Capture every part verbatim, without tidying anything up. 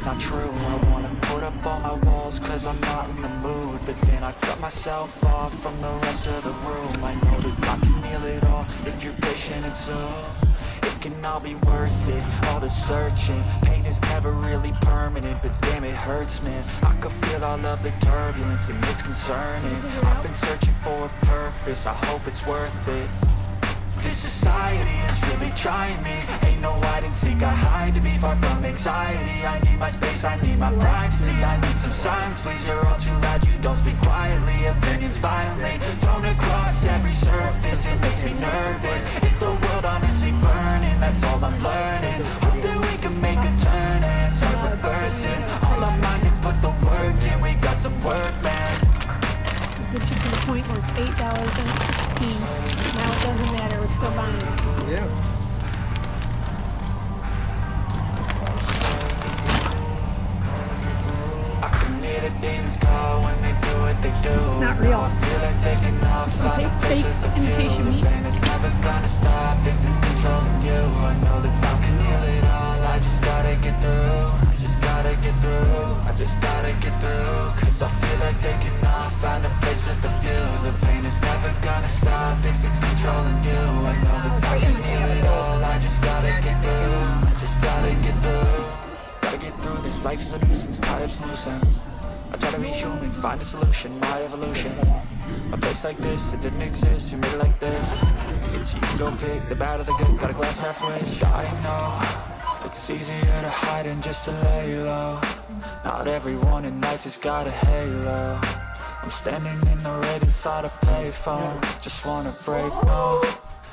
it's not true. I wanna put up all my walls cause I'm not in the mood, but then I cut myself off from the rest of the room. I know that I can heal it all if you're patient and soon. Can all be worth it, all the searching. Pain is never really permanent, but damn it hurts, man. I could feel all of the turbulence and it's concerning. I've been searching for a purpose, I hope it's worth it. This society is really trying me. Ain't no hide and seek, I hide to be far from anxiety. I need my space, I need my privacy. I need some silence, please, you're all too loud. You don't speak quietly, opinions violently thrown across every surface. It makes me nervous, it's the world honestly burning. That's all I'm learning. Hope that we can make a turn and start reversing all our minds and put the work in. We got some work, man. We'll get you to the point where it's eight dollars and sixteen. Now it doesn't matter. We're still buying it. Yeah. Demons call when they do what they do. It's not real. I feel like taking off. Okay, fake imitation meat. It's never gonna stop if it's controlling you. I know the time can heal it all. I just gotta get through. I just gotta get through. I just gotta get through. Cause I feel like taking off. Find a place with a view. The pain is never gonna stop if it's controlling you. I know the time can heal it all. I just gotta get through. I just gotta get through. Gotta get through this. Life is a nuisance. Tied up's nuisance. I try to be human, find a solution, my evolution. A place like this, it didn't exist, we made it like this. So you can go pick the bad or the good, got a glass halfway. I know, it's easier to hide than just to lay low. Not everyone in life has got a halo. I'm standing in the red inside a payphone. Just wanna break, no.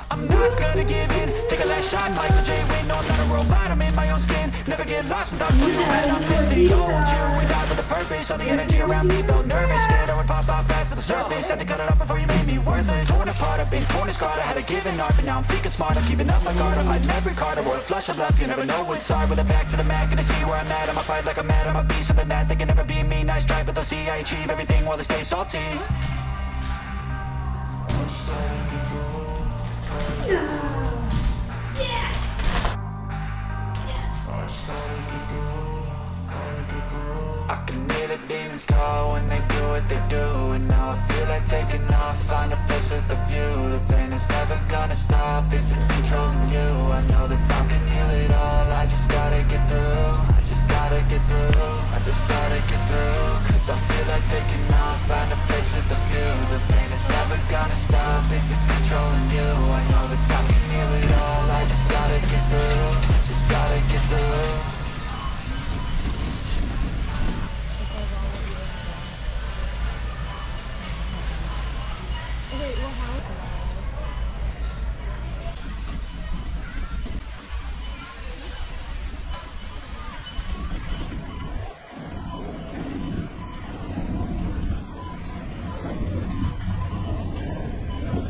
I'm not gonna give in, take a last shot, Michael J. Win. No, I'm not a robot, I'm in my own skin. Never get lost without you, and I miss the old you. We died with a purpose, all the energy around me felt nervous. Scared I would pop out fast to the surface. Had to cut it off before you made me worthless. Torn apart, I've been torn and scarred. I had a given art, but now I'm thinking smart. I'm keeping up my guard, I'm hiding every card. I wore a flush of love, you never know what's hard. With a back to the mat, gonna see where I'm at. I'ma fight like I'm mad, I'ma be something that they can never be me. Nice try, but they'll see I achieve everything while they stay salty. I can hear the demons call when they do what they do. And now I feel like taking off, find a place with a view. The pain is never gonna stop if it's controlling you. I know that time can heal it all, I just gotta get through. I just gotta get through, I just gotta get through. Cause I feel like taking off, find a place with a view. The pain is never gonna stop if it's controlling you. I know that time can heal it all, I just gotta get through. I just gotta get through. Wait, what happened?